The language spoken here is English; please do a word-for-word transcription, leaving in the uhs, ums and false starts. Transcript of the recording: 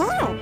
Oh.